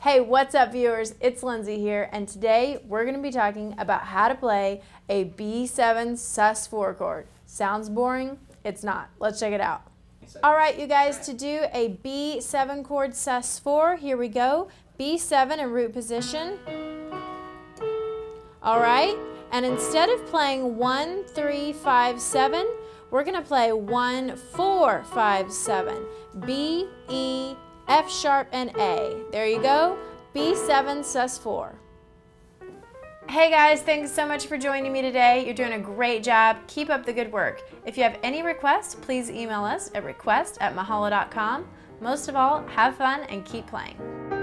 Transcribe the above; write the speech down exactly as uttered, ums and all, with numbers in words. Hey, what's up viewers? It's Lindsay here, and today we're going to be talking about how to play a B seven sus four chord. Sounds boring? It's not. Let's check it out. Alright you guys, to do a B seven chord sus four, here we go. B seven in root position. Alright, and instead of playing one, three, five, seven, we're going to play one, four, five, seven. B, E, F sharp and A. There you go, B seven sus four. Hey guys, thanks so much for joining me today. You're doing a great job. Keep up the good work. If you have any requests, please email us at request at mahalo dot com. Most of all, have fun and keep playing.